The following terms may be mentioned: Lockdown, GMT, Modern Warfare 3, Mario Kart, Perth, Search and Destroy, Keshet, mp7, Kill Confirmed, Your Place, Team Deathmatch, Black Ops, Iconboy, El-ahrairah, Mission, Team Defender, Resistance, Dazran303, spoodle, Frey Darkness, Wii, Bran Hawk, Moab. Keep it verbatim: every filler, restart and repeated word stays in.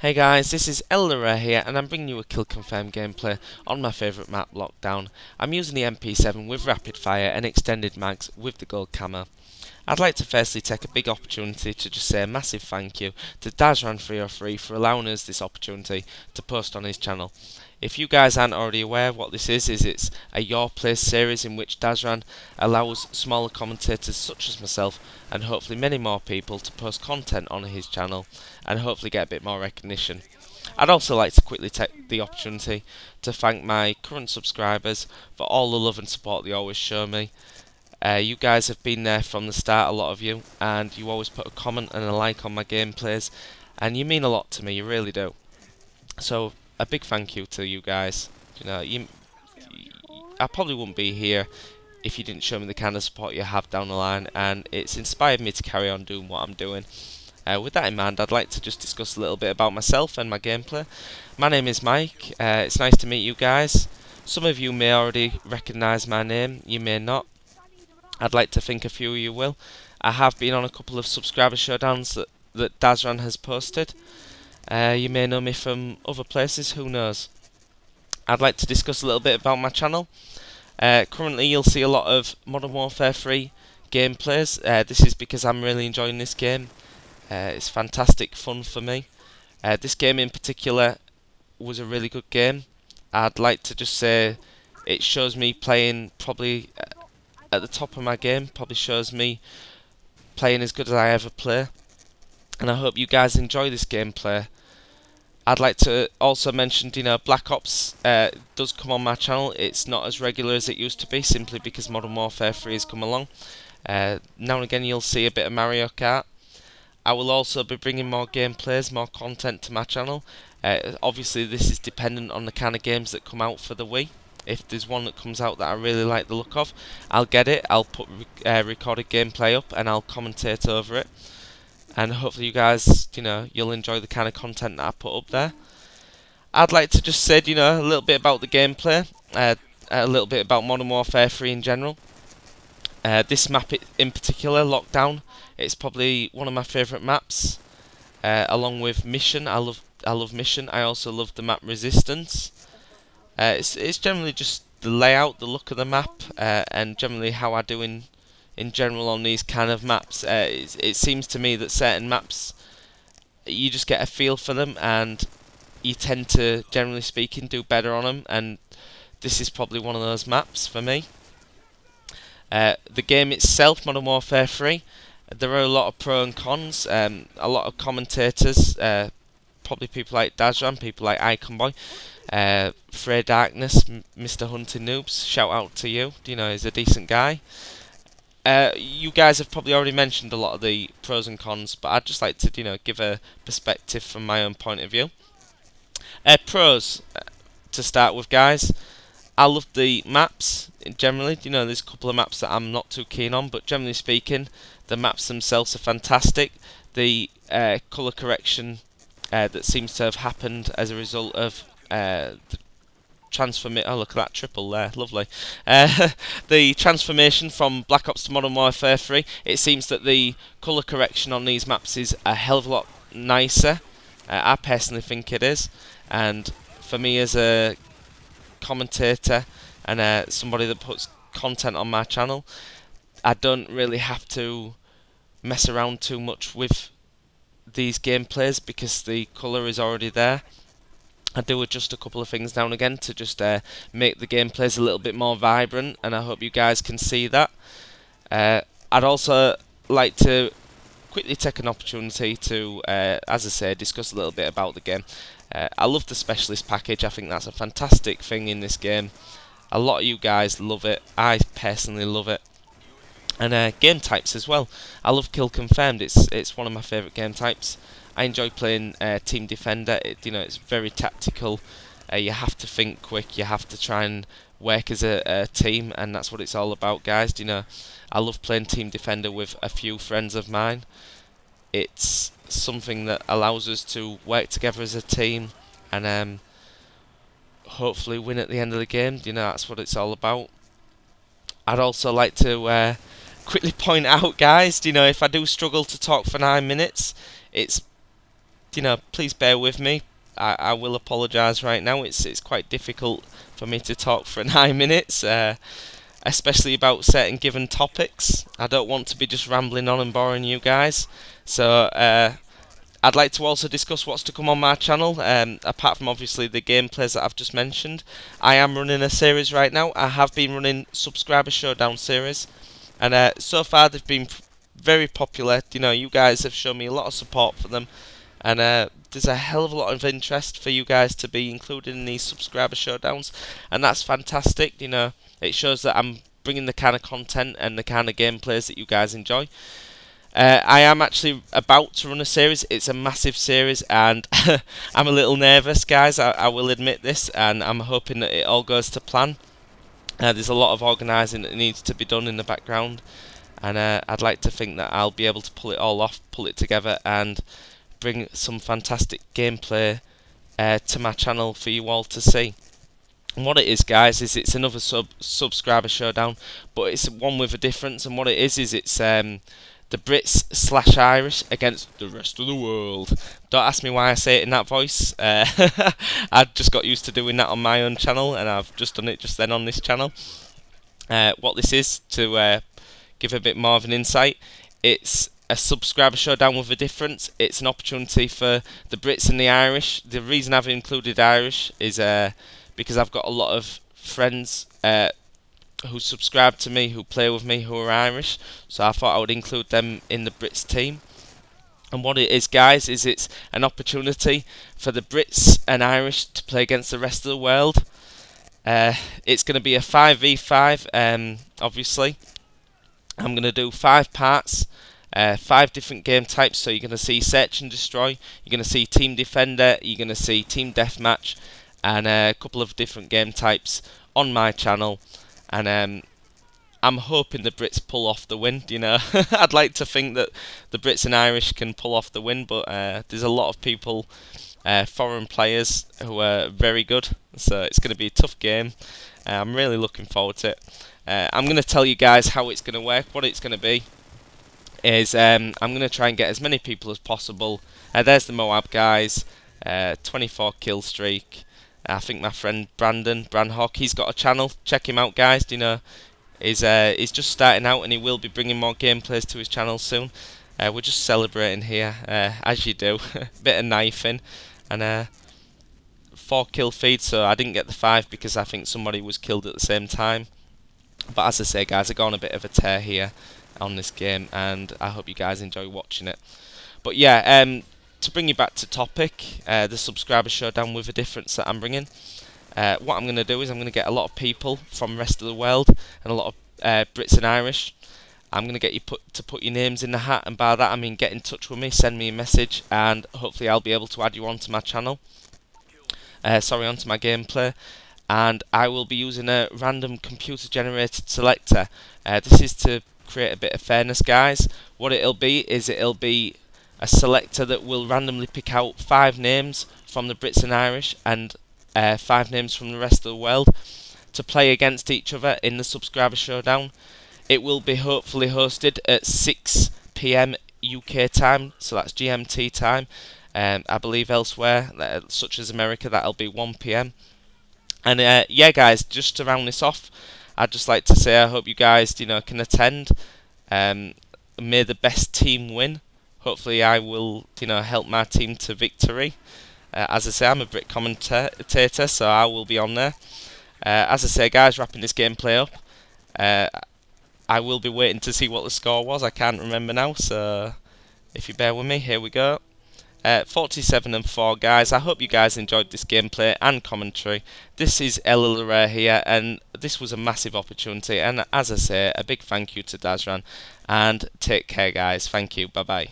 Hey guys, this is El-ahrairah here and I'm bringing you a Kill Confirmed gameplay on my favourite map, Lockdown. I'm using the M P seven with rapid fire and extended mags with the gold camo. I'd like to firstly take a big opportunity to just say a massive thank you to Dazran three oh three for allowing us this opportunity to post on his channel. If you guys aren't already aware, what this is, is it's a Your Place series in which Dazran allows smaller commentators such as myself and hopefully many more people to post content on his channel and hopefully get a bit more recognition. I'd also like to quickly take the opportunity to thank my current subscribers for all the love and support they always show me. Uh, you guys have been there from the start, a lot of you, and you always put a comment and a like on my gameplays, and you mean a lot to me, you really do. So a big thank you to you guys. You know, you, I probably wouldn't be here if you didn't show me the kind of support you have down the line, and it's inspired me to carry on doing what I'm doing. Uh, with that in mind, I'd like to just discuss a little bit about myself and my gameplay. My name is Mike, uh, it's nice to meet you guys. Some of you may already recognise my name, you may not. I'd like to think a few of you will. I have been on a couple of subscriber showdowns that, that Dazran has posted. Uh, you may know me from other places, who knows. I'd like to discuss a little bit about my channel. Uh, currently you'll see a lot of Modern Warfare three gameplays. Uh, this is because I'm really enjoying this game. Uh, it's fantastic fun for me. Uh, this game in particular was a really good game. I'd like to just say it shows me playing probably at the top of my game, probably shows me playing as good as I ever play. And I hope you guys enjoy this gameplay. I'd like to also mention, you know, Black Ops uh, does come on my channel. It's not as regular as it used to be, simply because Modern Warfare three has come along. Uh, now and again you'll see a bit of Mario Kart. I will also be bringing more gameplays, more content to my channel. Uh, obviously this is dependent on the kind of games that come out for the Wii. If there's one that comes out that I really like the look of, I'll get it, I'll put uh, recorded gameplay up and I'll commentate over it. And hopefully you guys, you know, you'll enjoy the kind of content that I put up there. I'd like to just say, you know, a little bit about the gameplay, uh, a little bit about Modern Warfare three in general. Uh, this map in particular, Lockdown, it's probably one of my favourite maps, uh, along with Mission. I love, I love Mission. I also love the map Resistance. Uh, it's, it's generally just the layout, the look of the map, uh, and generally how I do in, in general on these kind of maps. Uh, it, it seems to me that certain maps, you just get a feel for them, and you tend to, generally speaking, do better on them. And this is probably one of those maps for me. Uh, the game itself, Modern Warfare three, there are a lot of pros and cons. Um, a lot of commentators, uh, probably people like Dazran, people like Iconboy, uh, Frey Darkness, Mister Hunting Noobs, shout out to you, you know, he's a decent guy. Uh, you guys have probably already mentioned a lot of the pros and cons, but I'd just like to, you know, give a perspective from my own point of view. Uh, pros, uh, to start with, guys. I love the maps generally. You know, there's a couple of maps that I'm not too keen on, but generally speaking, the maps themselves are fantastic. The uh, colour correction uh, that seems to have happened as a result of uh, the transformation. Oh, look at that triple there, lovely. Uh, the transformation from Black Ops to Modern Warfare three. It seems that the colour correction on these maps is a hell of a lot nicer. Uh, I personally think it is, and for me as a commentator and uh, somebody that puts content on my channel, I don't really have to mess around too much with these gameplays because the colour is already there. I do adjust a couple of things down again to just uh, make the gameplays a little bit more vibrant, and I hope you guys can see that. Uh, I'd also like to quickly take an opportunity to, uh, as I say, discuss a little bit about the game. Uh, I love the specialist package. I think that's a fantastic thing in this game. A lot of you guys love it. I personally love it. And uh, game types as well. I love Kill Confirmed. It's it's one of my favourite game types. I enjoy playing uh, Team Defender. It, you know, it's very tactical. Uh, you have to think quick. You have to try and work as a, a team, and that's what it's all about, guys. You know, I love playing Team Defender with a few friends of mine. It's something that allows us to work together as a team and um, hopefully win at the end of the game. You know, that's what it's all about. I'd also like to uh, quickly point out, guys, you know, if I do struggle to talk for nine minutes, it's you know, please bear with me. I, I will apologise right now. It's it's quite difficult for me to talk for nine minutes, uh, especially about certain given topics. I don't want to be just rambling on and boring you guys. So uh, I'd like to also discuss what's to come on my channel, um, apart from obviously the gameplays that I've just mentioned. I am running a series right now. I have been running Subscriber Showdown series, and uh, so far they've been very popular. You know, you guys have shown me a lot of support for them, and uh, there's a hell of a lot of interest for you guys to be included in these Subscriber Showdowns, and that's fantastic. You know, it shows that I'm bringing the kind of content and the kind of gameplays that you guys enjoy. Uh, I am actually about to run a series. It's a massive series, and I'm a little nervous, guys. I, I will admit this, and I'm hoping that it all goes to plan. Uh, there's a lot of organising that needs to be done in the background, and uh, I'd like to think that I'll be able to pull it all off, pull it together, and bring some fantastic gameplay uh, to my channel for you all to see. And what it is, guys, is it's another sub subscriber showdown, but it's one with a difference. And what it is is it's um, the Brits slash Irish against the rest of the world. Don't ask me why I say it in that voice. Uh, I've just got used to doing that on my own channel, and I've just done it just then on this channel. Uh, what this is, to uh, give a bit more of an insight, it's a subscriber showdown with a difference. It's an opportunity for the Brits and the Irish. The reason I've included Irish is uh, because I've got a lot of friends uh, who subscribe to me, who play with me, who are Irish, so I thought I would include them in the Brits team. And what it is, guys, is it's an opportunity for the Brits and Irish to play against the rest of the world. Uh, it's going to be a five v five, um, obviously. I'm going to do five parts. Uh, five different game types, so you're going to see Search and Destroy, you're going to see Team Defender, you're going to see Team Deathmatch, and uh, a couple of different game types on my channel. And um, I'm hoping the Brits pull off the win, you know. I'd like to think that the Brits and Irish can pull off the win, but uh, there's a lot of people, uh, foreign players, who are very good, so it's going to be a tough game. uh, I'm really looking forward to it. uh, I'm going to tell you guys how it's going to work. What it's going to be is um, I'm going to try and get as many people as possible. Uh, there's the Moab guys, uh, twenty-four kill streak. I think my friend Brandon, Bran Hawk, he's got a channel. Check him out, guys. Do you know, he's, uh, he's just starting out, and he will be bringing more gameplays to his channel soon. Uh, we're just celebrating here, uh, as you do. Bit of knifing, and uh, four kill feed, so I didn't get the five because I think somebody was killed at the same time. But as I say, guys, I go on a bit of a tear here on this game, and I hope you guys enjoy watching it. But yeah, um, to bring you back to topic, uh, the subscriber showdown with a difference that I'm bringing, uh, what I'm going to do is I'm going to get a lot of people from the rest of the world, and a lot of uh, Brits and Irish. I'm going to get you put to put your names in the hat, and by that I mean get in touch with me, send me a message, and hopefully I'll be able to add you onto my channel, uh, sorry, onto my gameplay. And I will be using a random computer generated selector. Uh, this is to create a bit of fairness, guys. What it'll be is it'll be a selector that will randomly pick out five names from the Brits and Irish, and uh, five names from the rest of the world, to play against each other in the subscriber showdown. It will be hopefully hosted at six p m U K time, so that's G M T time. um, I believe elsewhere, uh, such as America, that'll be one p m and uh, yeah, guys, just to round this off, I'd just like to say I hope you guys, you know, can attend. Um, may the best team win. Hopefully, I will, you know, help my team to victory. Uh, as I say, I'm a Brit commentator, so I will be on there. Uh, as I say, guys, wrapping this gameplay up. Uh, I will be waiting to see what the score was. I can't remember now, so if you bear with me, here we go. Uh, forty-seven and four, guys. I hope you guys enjoyed this gameplay and commentary. This is El-ahrairah here, and this was a massive opportunity. And as I say, a big thank you to Dazran, and take care, guys. Thank you. Bye bye.